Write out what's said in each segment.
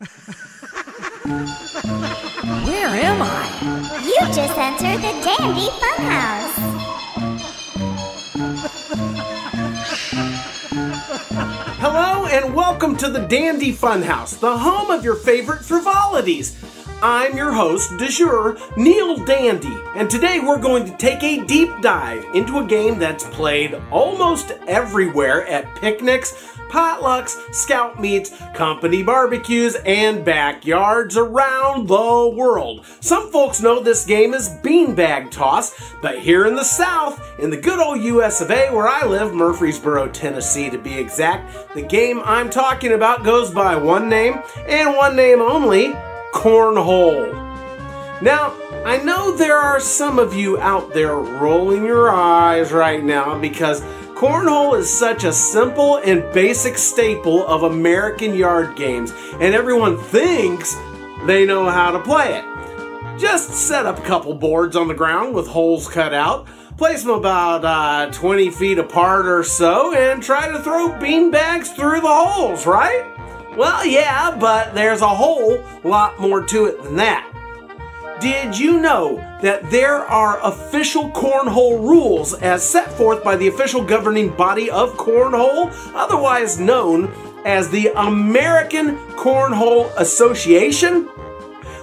Where am I? You just entered the Dandy Fun House. Hello and welcome to the Dandy Fun House, the home of your favorite frivolities. I'm your host, DeJure, Neil Dandy, and today we're going to take a deep dive into a game that's played almost everywhere at picnics, potlucks, scout meets, company barbecues, and backyards around the world. Some folks know this game as beanbag toss, but here in the South, in the good old US of A where I live, Murfreesboro, Tennessee to be exact, the game I'm talking about goes by one name and one name only, cornhole. Now, I know there are some of you out there rolling your eyes right now because cornhole is such a simple and basic staple of American yard games, and everyone thinks they know how to play it. Just set up a couple boards on the ground with holes cut out, place them about 20 feet apart or so, and try to throw beanbags through the holes, right? Well, yeah, but there's a whole lot more to it than that. Did you know that there are official cornhole rules as set forth by the official governing body of cornhole, otherwise known as the American Corn Hole Association?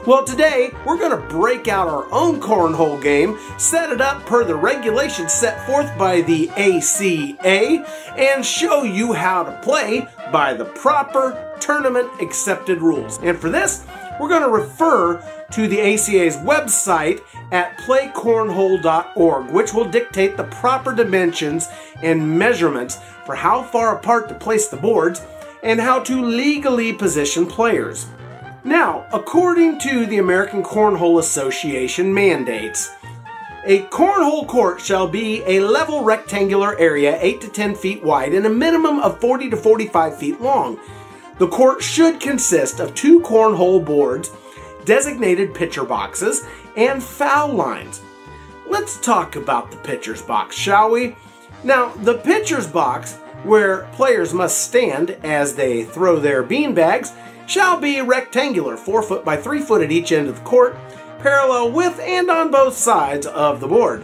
Well, today we're going to break out our own cornhole game, set it up per the regulations set forth by the ACA, and show you how to play by the proper tournament accepted rules. And for this, we're going to refer to the ACA's website at playcornhole.org, which will dictate the proper dimensions and measurements for how far apart to place the boards and how to legally position players. Now, according to the American Cornhole Association mandates, a cornhole court shall be a level rectangular area 8 to 10 feet wide and a minimum of 40 to 45 feet long. The court should consist of two cornhole boards, designated pitcher boxes, and foul lines. Let's talk about the pitcher's box, shall we? Now, the pitcher's box, where players must stand as they throw their beanbags, shall be rectangular, 4 foot by 3 foot at each end of the court, parallel with and on both sides of the board.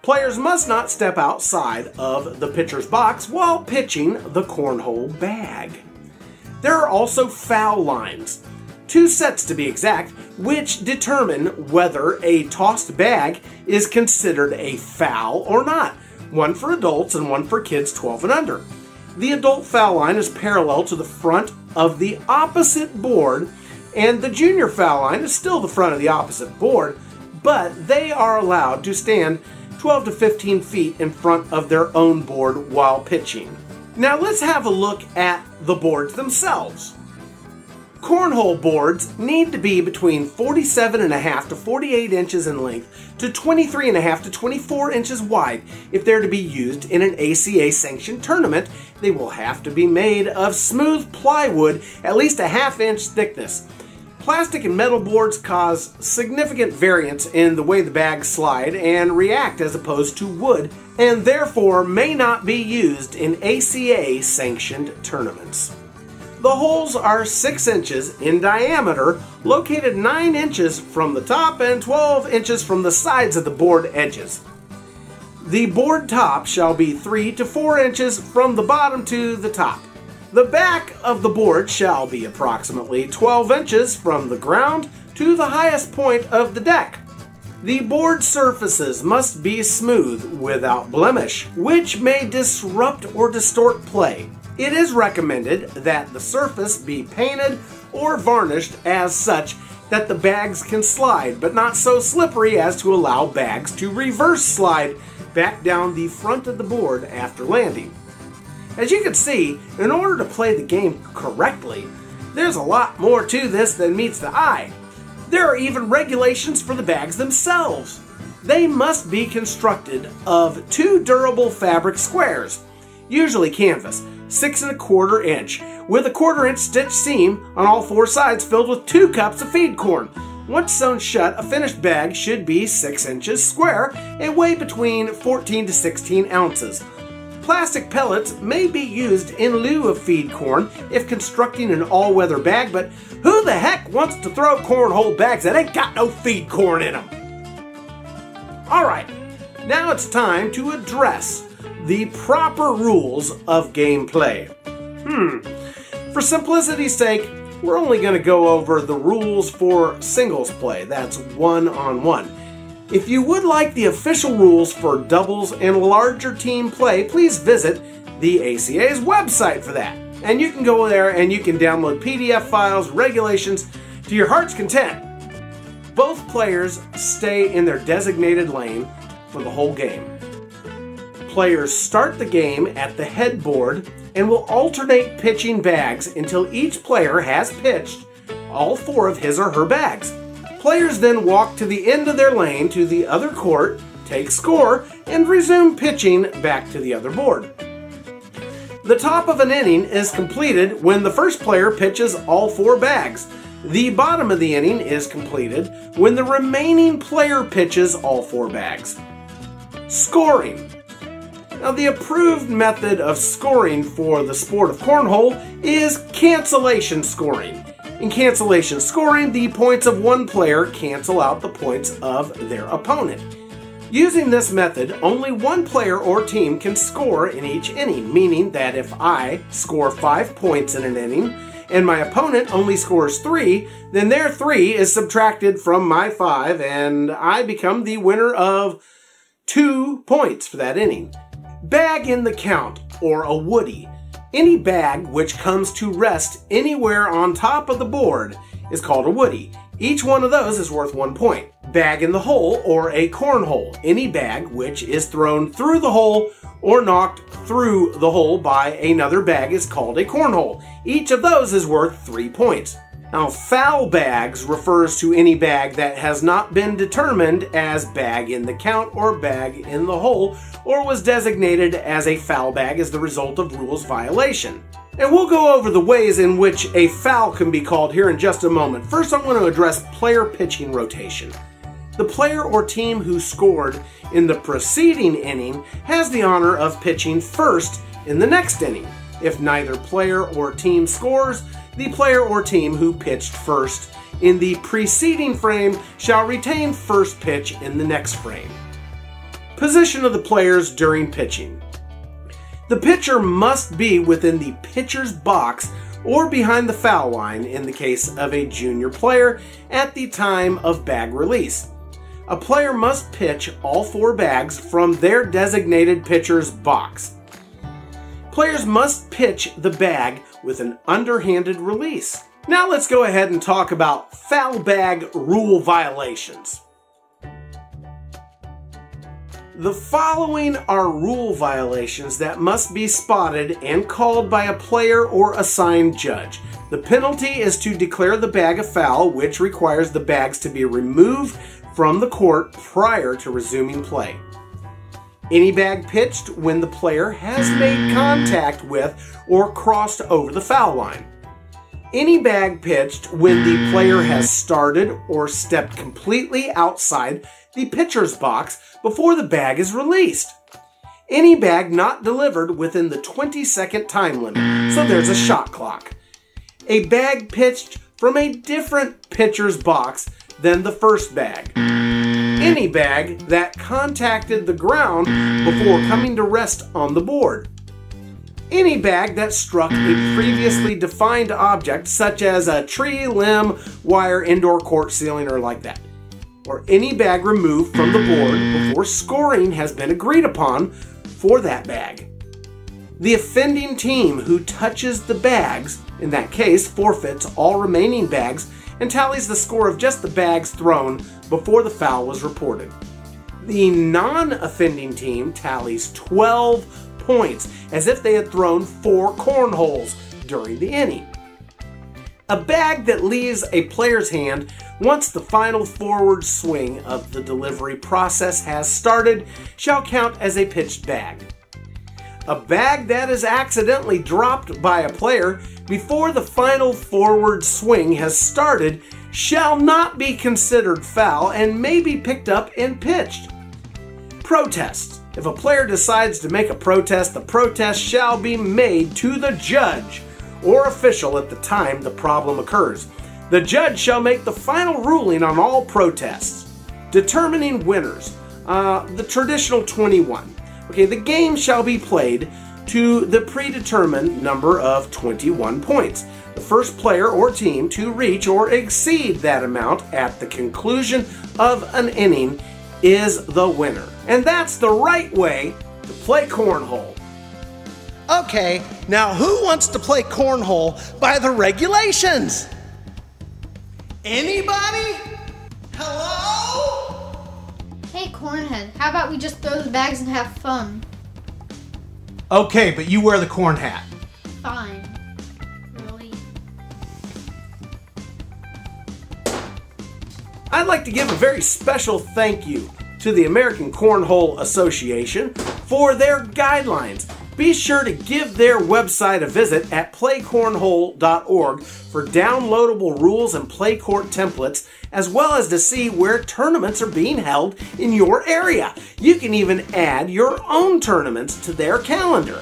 Players must not step outside of the pitcher's box while pitching the cornhole bag. There are also foul lines, 2 sets to be exact, which determine whether a tossed bag is considered a foul or not, one for adults and one for kids 12 and under. The adult foul line is parallel to the front of the opposite board, and the junior foul line is still the front of the opposite board, but they are allowed to stand 12 to 15 feet in front of their own board while pitching. Now let's have a look at the boards themselves. Cornhole boards need to be between 47.5 to 48 inches in length to 23.5 to 24 inches wide. If they're to be used in an ACA-sanctioned tournament, they will have to be made of smooth plywood at least a half-inch thickness. Plastic and metal boards cause significant variance in the way the bags slide and react as opposed to wood, and therefore may not be used in ACA-sanctioned tournaments. The holes are 6 inches in diameter, located 9 inches from the top and 12 inches from the sides of the board edges. The board top shall be 3 to 4 inches from the bottom to the top. The back of the board shall be approximately 12 inches from the ground to the highest point of the deck. The board surfaces must be smooth without blemish, which may disrupt or distort play. It is recommended that the surface be painted or varnished as such that the bags can slide, but not so slippery as to allow bags to reverse slide back down the front of the board after landing. As you can see, in order to play the game correctly, there's a lot more to this than meets the eye. There are even regulations for the bags themselves. They must be constructed of 2 durable fabric squares, usually canvas, 6 1/4 inch, with a 1/4 inch stitched seam on all 4 sides filled with 2 cups of feed corn. Once sewn shut, a finished bag should be 6 inches square and weigh between 14 to 16 ounces. Plastic pellets may be used in lieu of feed corn if constructing an all-weather bag, but who the heck wants to throw cornhole bags that ain't got no feed corn in them? Alright, now it's time to address the proper rules of gameplay. For simplicity's sake, we're only going to go over the rules for singles play, that's one-on-one. If you would like the official rules for doubles and larger team play, please visit the ACA's website for that. And you can go there and you can download PDF files, regulations, to your heart's content. Both players stay in their designated lane for the whole game. Players start the game at the headboard and will alternate pitching bags until each player has pitched all four of his or her bags. Players then walk to the end of their lane to the other court, take score, and resume pitching back to the other board. The top of an inning is completed when the first player pitches all four bags. The bottom of the inning is completed when the remaining player pitches all four bags. Scoring. Now, the approved method of scoring for the sport of cornhole is cancellation scoring. In cancellation scoring, the points of one player cancel out the points of their opponent. Using this method, only one player or team can score in each inning, meaning that if I score 5 points in an inning and my opponent only scores 3, then their 3 is subtracted from my 5 and I become the winner of 2 points for that inning. Bag in the count, or a woody. Any bag which comes to rest anywhere on top of the board is called a woody. Each one of those is worth 1 point. Bag in the hole, or a cornhole. Any bag which is thrown through the hole or knocked through the hole by another bag is called a cornhole. Each of those is worth 3 points. Now, foul bags refers to any bag that has not been determined as bag in the count or bag in the hole, or was designated as a foul bag as the result of rules violation. And we'll go over the ways in which a foul can be called here in just a moment. First, I want to address player pitching rotation. The player or team who scored in the preceding inning has the honor of pitching first in the next inning. If neither player or team scores, the player or team who pitched first in the preceding frame shall retain first pitch in the next frame. Position of the players during pitching. The pitcher must be within the pitcher's box or behind the foul line in the case of a junior player at the time of bag release. A player must pitch all four bags from their designated pitcher's box. Players must pitch the bag with an underhanded release. Now let's go ahead and talk about foul bag rule violations. The following are rule violations that must be spotted and called by a player or assigned judge. The penalty is to declare the bag a foul, which requires the bags to be removed from the court prior to resuming play. Any bag pitched when the player has made contact with or crossed over the foul line. Any bag pitched when the player has started or stepped completely outside the pitcher's box before the bag is released. Any bag not delivered within the 20-second time limit, so there's a shot clock. A bag pitched from a different pitcher's box than the first bag. Any bag that contacted the ground before coming to rest on the board. Any bag that struck a previously defined object, such as a tree, limb, wire, indoor court ceiling, or like that. Or any bag removed from the board before scoring has been agreed upon for that bag. The offending team who touches the bags, in that case, forfeits all remaining bags and tallies the score of just the bags thrown before the foul was reported. The non-offending team tallies 12 points, as if they had thrown 4 cornholes during the inning. A bag that leaves a player's hand once the final forward swing of the delivery process has started shall count as a pitched bag. A bag that is accidentally dropped by a player before the final forward swing has started shall not be considered foul and may be picked up and pitched. Protests. If a player decides to make a protest, the protest shall be made to the judge or official at the time the problem occurs. The judge shall make the final ruling on all protests, determining winners. The traditional 21. Okay, the game shall be played to the predetermined number of 21 points. The first player or team to reach or exceed that amount at the conclusion of an inning is the winner. And that's the right way to play cornhole. Okay, now who wants to play cornhole by the regulations? Anybody? Hello? Hey, Cornhead, how about we just throw the bags and have fun? Okay, but you wear the corn hat. Fine. Really? I'd like to give a very special thank you to the American Corn Hole Association for their guidelines. Be sure to give their website a visit at playcornhole.org for downloadable rules and play court templates, as well as to see where tournaments are being held in your area. You can even add your own tournaments to their calendar.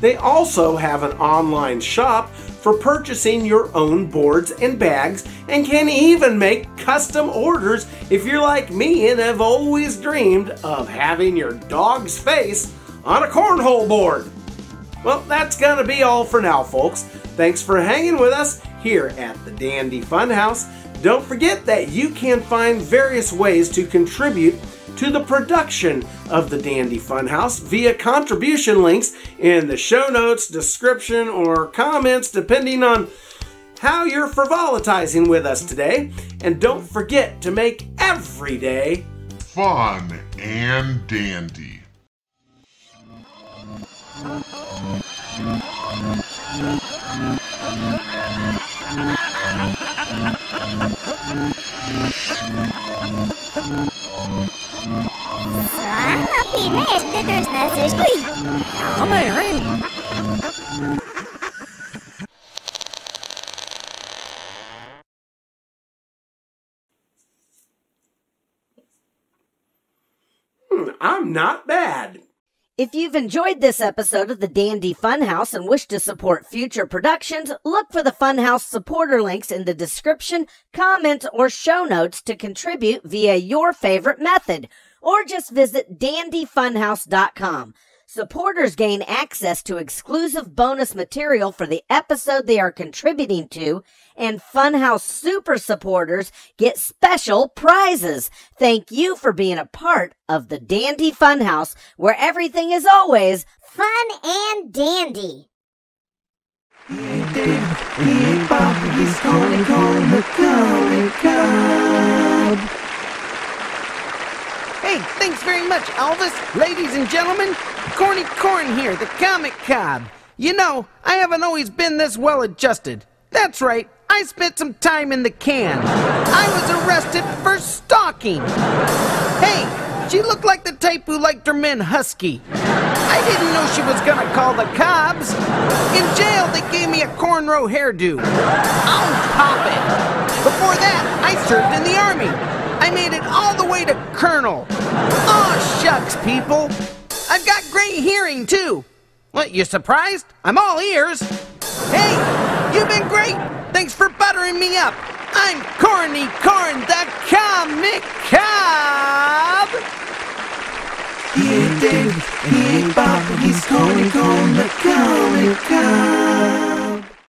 They also have an online shop for purchasing your own boards and bags, and can even make custom orders if you're like me and have always dreamed of having your dog's face on a cornhole board. Well, that's gonna be all for now, folks. Thanks for hanging with us here at the Dandy Fun House. Don't forget that you can find various ways to contribute to the production of the Dandy Fun House via contribution links in the show notes, description, or comments, depending on how you're frivolitizing with us today. And don't forget to make every day fun and dandy. I'm not bad. If you've enjoyed this episode of the Dandy Funhouse and wish to support future productions, look for the Funhouse supporter links in the description, comments, or show notes to contribute via your favorite method, or just visit dandyfunhouse.com. Supporters gain access to exclusive bonus material for the episode they are contributing to, and Funhouse Super Supporters get special prizes. Thank you for being a part of the Dandy Funhouse, where everything is always fun and dandy. Hey, thanks very much, Elvis. Ladies and gentlemen, Corny Corn here, the Comic Cob. You know, I haven't always been this well-adjusted. That's right, I spent some time in the can. I was arrested for stalking. Hey, she looked like the type who liked her men husky. I didn't know she was gonna call the cops. In jail, they gave me a cornrow hairdo. I'll pop it. Before that, I served in the Army. I made it all the way to Colonel. Oh, shucks, people. I've got great hearing, too. What, you surprised? I'm all ears. Hey, you've been great. Thanks for buttering me up. I'm Corny Corn, the Comic Cob. He ain't David, he ain't Bob, he's Corny Corn, the Comic Cob.